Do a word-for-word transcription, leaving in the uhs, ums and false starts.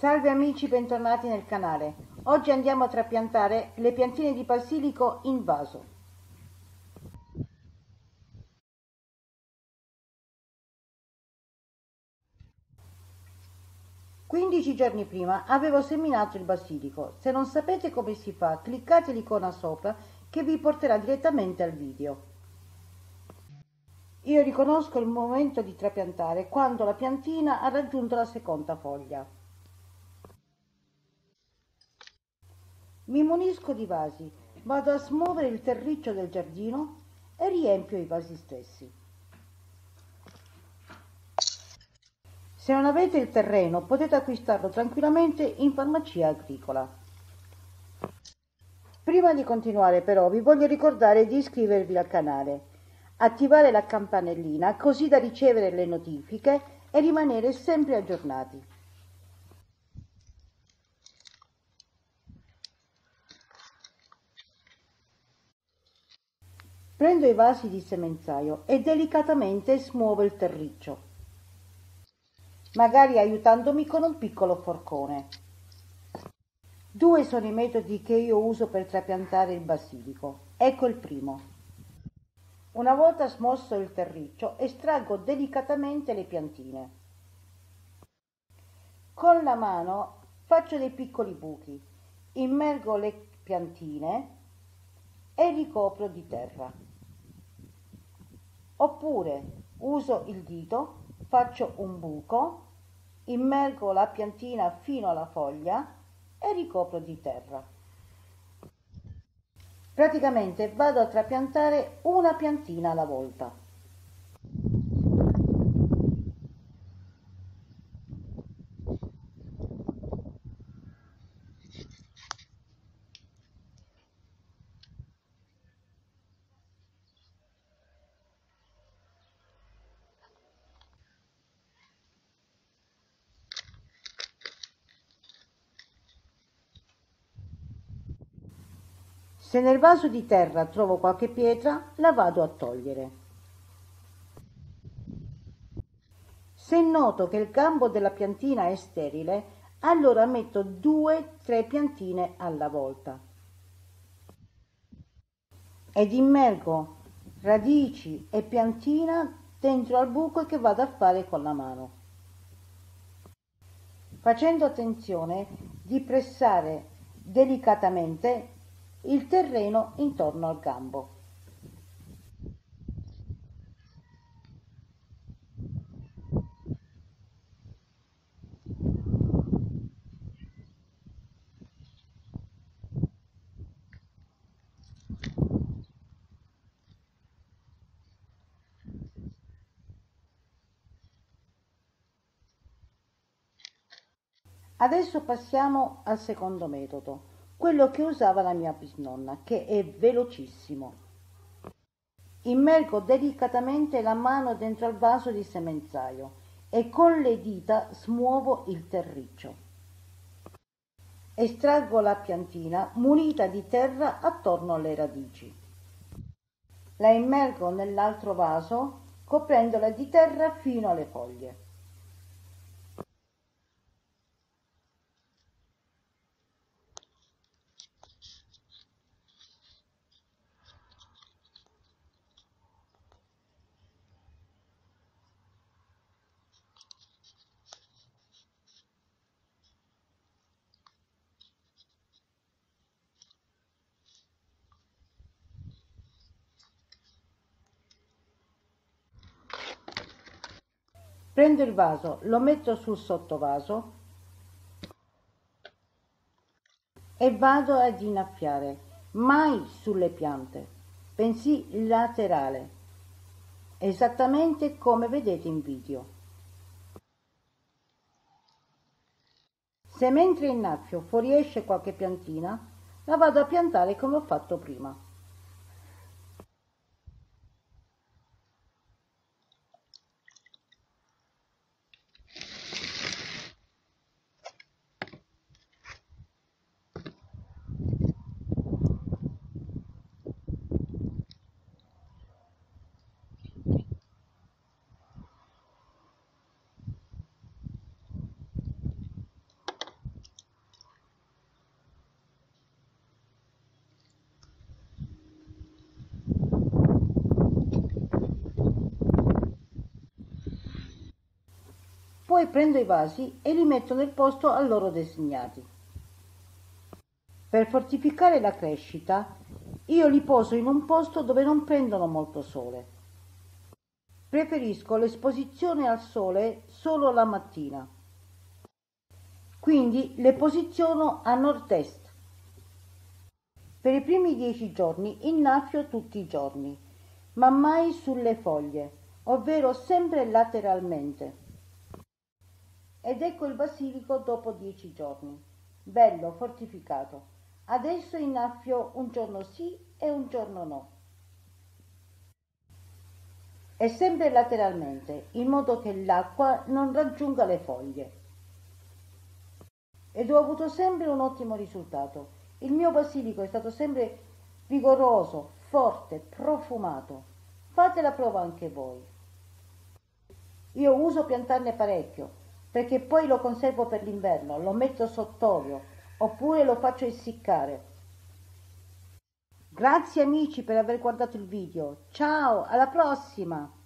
Salve amici, bentornati nel canale. Oggi andiamo a trapiantare le piantine di basilico in vaso. quindici giorni prima avevo seminato il basilico. Se non sapete come si fa, cliccate l'icona sopra che vi porterà direttamente al video. Io riconosco il momento di trapiantare quando la piantina ha raggiunto la seconda foglia. Mi munisco di vasi, vado a smuovere il terriccio del giardino e riempio i vasi stessi. Se non avete il terreno potete acquistarlo tranquillamente in farmacia agricola. Prima di continuare però vi voglio ricordare di iscrivervi al canale, attivare la campanellina così da ricevere le notifiche e rimanere sempre aggiornati. Prendo i vasi di semenzaio e delicatamente smuovo il terriccio, magari aiutandomi con un piccolo forcone. Due sono i metodi che io uso per trapiantare il basilico. Ecco il primo. Una volta smosso il terriccio, estraggo delicatamente le piantine. Con la mano faccio dei piccoli buchi, immergo le piantine e ricopro di terra. Oppure uso il dito, faccio un buco, immergo la piantina fino alla foglia e ricopro di terra. Praticamente vado a trapiantare una piantina alla volta. Se nel vaso di terra trovo qualche pietra, la vado a togliere. Se noto che il gambo della piantina è sterile, allora metto due tre piantine alla volta. Ed immergo radici e piantina dentro al buco che vado a fare con la mano, facendo attenzione di pressare delicatamente il terreno intorno al gambo. Adesso passiamo al secondo metodo, quello che usava la mia bisnonna, che è velocissimo. Immergo delicatamente la mano dentro al vaso di semenzaio e con le dita smuovo il terriccio. Estraggo la piantina munita di terra attorno alle radici. La immergo nell'altro vaso coprendola di terra fino alle foglie. Prendo il vaso, lo metto sul sottovaso e vado ad innaffiare, mai sulle piante, bensì laterale, esattamente come vedete in video. Se mentre innaffio fuoriesce qualche piantina, la vado a piantare come ho fatto prima. poi prendo i vasi e li metto nel posto a loro designati. Per fortificare la crescita, io li poso in un posto dove non prendono molto sole. Preferisco l'esposizione al sole solo la mattina, quindi le posiziono a nord-est. Per i primi dieci giorni innaffio tutti i giorni, ma mai sulle foglie, ovvero sempre lateralmente. Ed ecco il basilico dopo dieci giorni, bello fortificato. Adesso innaffio un giorno sì e un giorno no. E sempre lateralmente, in modo che l'acqua non raggiunga le foglie. Ed ho avuto sempre un ottimo risultato. Il mio basilico è stato sempre vigoroso, forte, profumato. Fate la prova anche voi. Io uso piantarne parecchio, perché poi lo conservo per l'inverno, lo metto sott'olio, oppure lo faccio essiccare. Grazie amici per aver guardato il video, ciao, alla prossima!